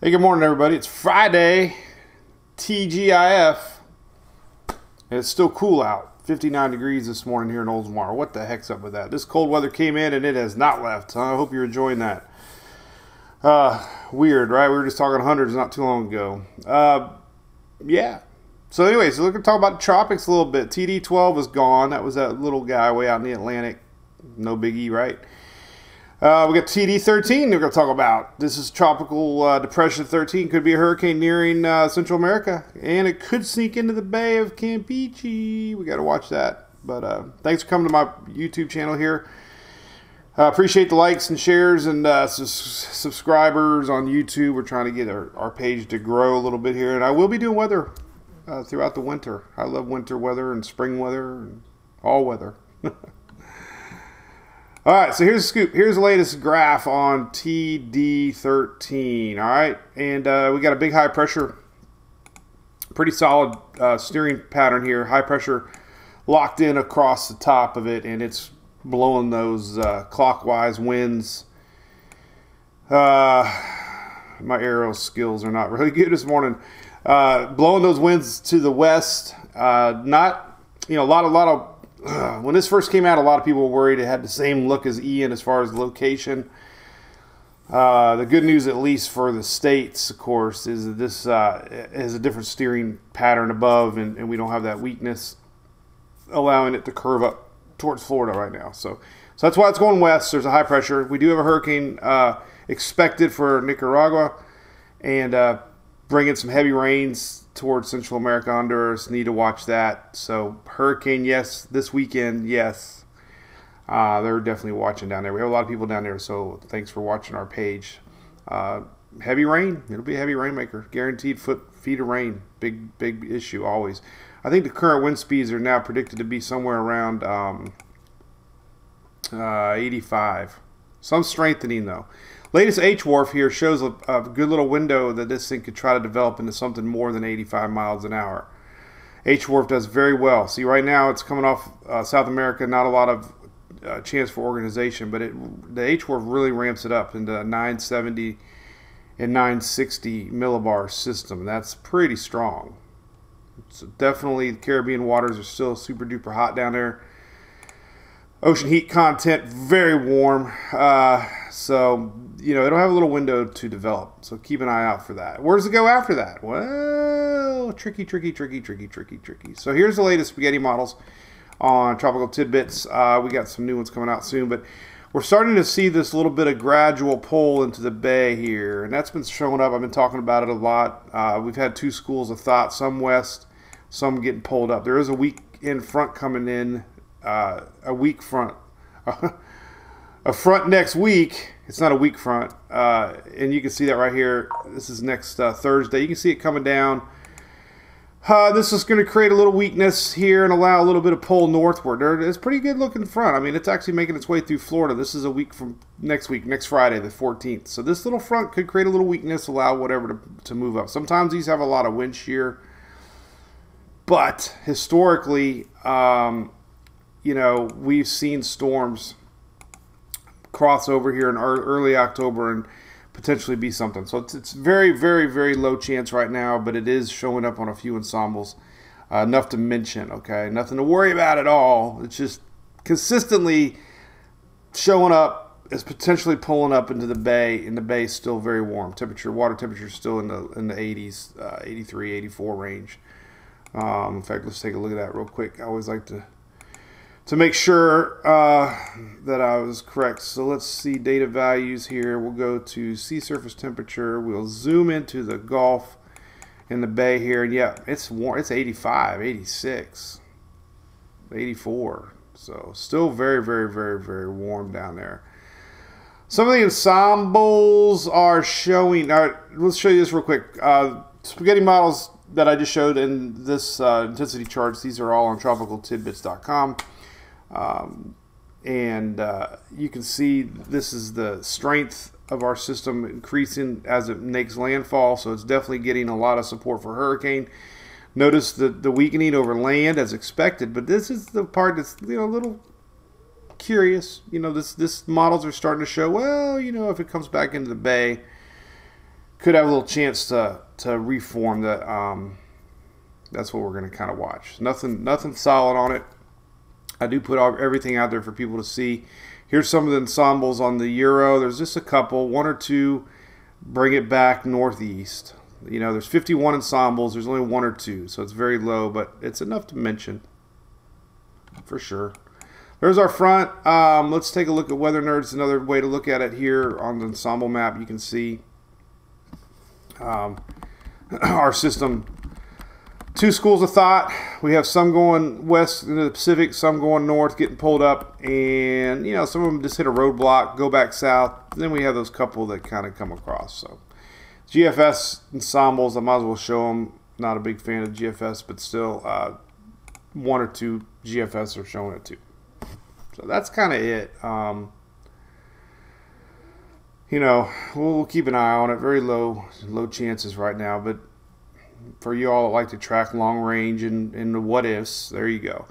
Hey, good morning, everybody. It's Friday, TGIF. And it's still cool out. 59 degrees this morning here in Oldsmar. What the heck's up with that? This cold weather came in and it has not left. I hope you're enjoying that. Weird, right? We were just talking hundreds not too long ago. Yeah. So anyway, so we're going to talk about the tropics a little bit. TD12 is gone. That was that little guy way out in the Atlantic. No biggie, right? We got TD13 we're going to talk about. This is Tropical Depression 13. Could be a hurricane nearing Central America. And it could sneak into the Bay of Campeche. We got to watch that. But thanks for coming to my YouTube channel here. I appreciate the likes and shares and subscribers on YouTube. We're trying to get our page to grow a little bit here. And I will be doing weather throughout the winter. I love winter weather and spring weather and all weather. All right, so here's the scoop. Here's the latest graph on TD13, all right? And we got a big high pressure, pretty solid steering pattern here. High pressure locked in across the top of it, and it's blowing those clockwise winds. My aero skills are not really good this morning. Blowing those winds to the west. Not, you know, a lot of when this first came out, a lot of people were worried it had the same look as Ian as far as location. The good news, at least for the States, of course, is that this has a different steering pattern above, and we don't have that weakness, allowing it to curve up towards Florida right now. So that's why it's going west. There's a high pressure. We do have a hurricane expected for Nicaragua, and bringing some heavy rains towards Central America, Honduras. Need to watch that. So hurricane, yes. This weekend, yes. They're definitely watching down there. We have a lot of people down there, so thanks for watching our page. Heavy rain. It'll be a heavy rainmaker. Guaranteed feet of rain. Big issue always. I think the current wind speeds are now predicted to be somewhere around 85. Some strengthening, though. Latest H-Wharf here shows a good little window that this thing could try to develop into something more than 85 miles an hour. H-Wharf does very well. See, right now it's coming off South America, not a lot of chance for organization, but the H-Wharf really ramps it up into a 970 and 960 millibar system. That's pretty strong. So definitely the Caribbean waters are still super duper hot down there. Ocean heat content, very warm. So, you know, it'll have a little window to develop. So keep an eye out for that. Where does it go after that? Well, tricky. So here's the latest spaghetti models on Tropical Tidbits. We got some new ones coming out soon, but we're starting to see this little bit of gradual pull into the bay here. And that's been showing up. I've been talking about it a lot. We've had two schools of thought, some west, some getting pulled up. There is a weekend front coming in. A front next week. It's not a weak front, and you can see that right here. This is next Thursday. You can see it coming down. This is going to create a little weakness here and allow a little bit of pull northward. It's pretty good looking front. I mean, it's actually making its way through Florida. This is a week from next week, next Friday, the 14th. So this little front could create a little weakness, allow whatever to move up. Sometimes these have a lot of wind shear, but historically, you know, we've seen storms cross over here in early October and potentially be something. So it's very, very, very low chance right now, but it is showing up on a few ensembles. Enough to mention, okay? Nothing to worry about at all. It's just consistently showing up as potentially pulling up into the bay, and the bay is still very warm. Temperature, water temperature is still in the 80s, 83, 84 range. In fact, let's take a look at that real quick. I always like to make sure that I was correct. So let's see data values here. We'll go to sea surface temperature. We'll zoom into the Gulf and the bay here. And yeah, it's warm. It's 85, 86, 84. So still very, very, very, very warm down there. Some of the ensembles are showing. All right, let's show you this real quick. Spaghetti models that I just showed in this intensity charts, these are all on tropicaltidbits.com. You can see this is the strength of our system increasing as it makes landfall, so it's definitely getting a lot of support for hurricane. Notice the weakening over land as expected, but this is the part that's, you know, a little curious. You know, this models are starting to show, well, you know, if it comes back into the bay, could have a little chance to reform. That that's what we're going to kind of watch. Nothing solid on it. I do put everything out there for people to see. Here's some of the ensembles on the Euro. There's just a couple, one or two bring it back northeast. You know, there's 51 ensembles. There's only one or two, so it's very low, but it's enough to mention for sure. There's our front. Let's take a look at Weather Nerds. Another way to look at it here on the ensemble map. You can see our system. Two schools of thought. We have some going west into the Pacific, some going north, getting pulled up, and you know, some of them just hit a roadblock, go back south. And then we have those couple that kind of come across. So GFS ensembles, I might as well show them. Not a big fan of GFS, but still one or two GFS are showing it too. So that's kind of it. You know, we'll keep an eye on it. Very low chances right now, but for you all that like to track long range and the what ifs, there you go.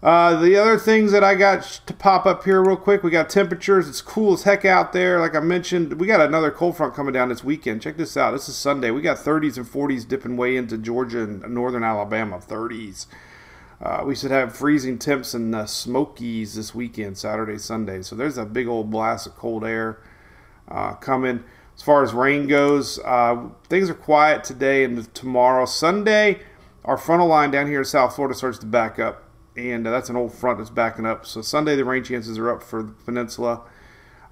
The other things that I got to pop up here real quick, we got temperatures. It's cool as heck out there. Like I mentioned, we got another cold front coming down this weekend. Check this out. This is Sunday. We got 30s and 40s dipping way into Georgia and northern Alabama, 30s. We should have freezing temps in the Smokies this weekend, Saturday, Sunday. So there's a big old blast of cold air coming. As far as rain goes, things are quiet today and tomorrow. Sunday, our frontal line down here in South Florida starts to back up. And that's an old front that's backing up. So Sunday, the rain chances are up for the peninsula.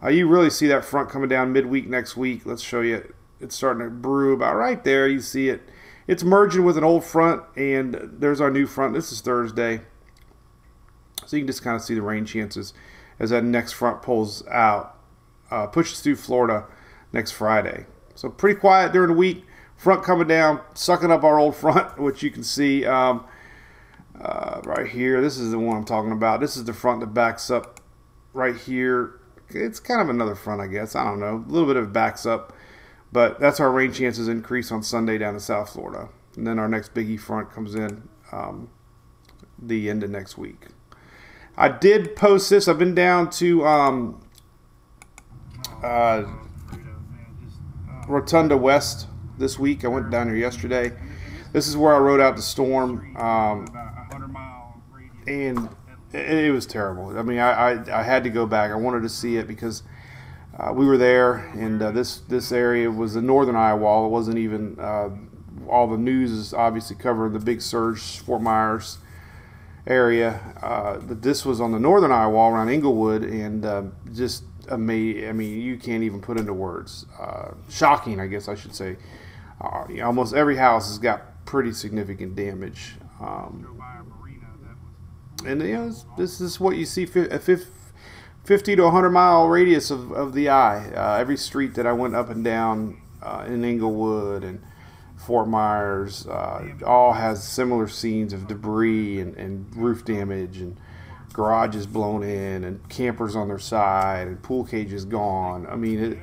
You really see that front coming down midweek next week. Let's show you. It's starting to brew about right there. You see it. It's merging with an old front, and there's our new front. This is Thursday. So you can just kind of see the rain chances as that next front pulls out, pushes through Florida next Friday. So pretty quiet during the week. Front coming down, sucking up our old front, which you can see. Right here, this is the one I'm talking about. This is the front that backs up right here. It's kind of another front, I guess. I don't know. A little bit of backs up, but that's our rain chances increase on Sunday down in South Florida. And then our next biggie front comes in the end of next week. I did post this. I've been down to Rotunda West this week. I went down here yesterday. This is where I rode out the storm. And it was terrible. I mean, I had to go back. I wanted to see it because we were there, and this area was the northern Iowa. It wasn't even all the news is obviously covering the big surge, Fort Myers area. But this was on the northern Iowa around Englewood, and just amazing. I mean, you can't even put into words. Shocking, I guess I should say. Almost every house has got pretty significant damage. And you know, this is what you see, a 50 to 100 mile radius of the eye. Every street that I went up and down in Englewood and Fort Myers all has similar scenes of debris and roof damage and garages blown in and campers on their side and pool cages gone. I mean,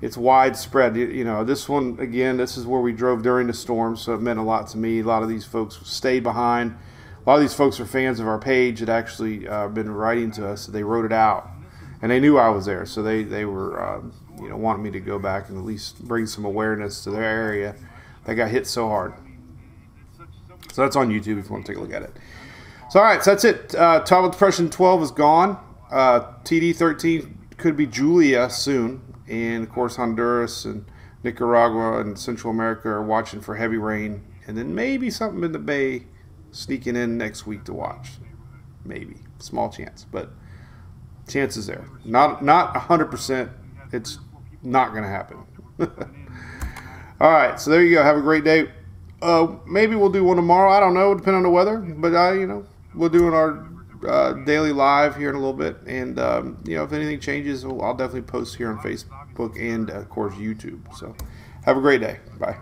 it's widespread. You know, this one, again, this is where we drove during the storm, so it meant a lot to me. A lot of these folks stayed behind. A lot of these folks are fans of our page that actually been writing to us. They wrote it out, and they knew I was there, so they were you know, wanting me to go back and at least bring some awareness to their area that got hit so hard. So that's on YouTube if you want to take a look at it. So all right, so that's it. Tropical Depression 12 is gone. TD13 could be Julia soon, and of course Honduras and Nicaragua and Central America are watching for heavy rain, and then maybe something in the Bay sneaking in next week to watch. Maybe small chance, but chance is there. Not 100%. It's not gonna happen. All right, so there you go. Have a great day. Maybe we'll do one tomorrow. I don't know, depending on the weather, but you know, we'll do our daily live here in a little bit, and you know, if anything changes, I'll definitely post here on Facebook and of course YouTube. So have a great day. Bye.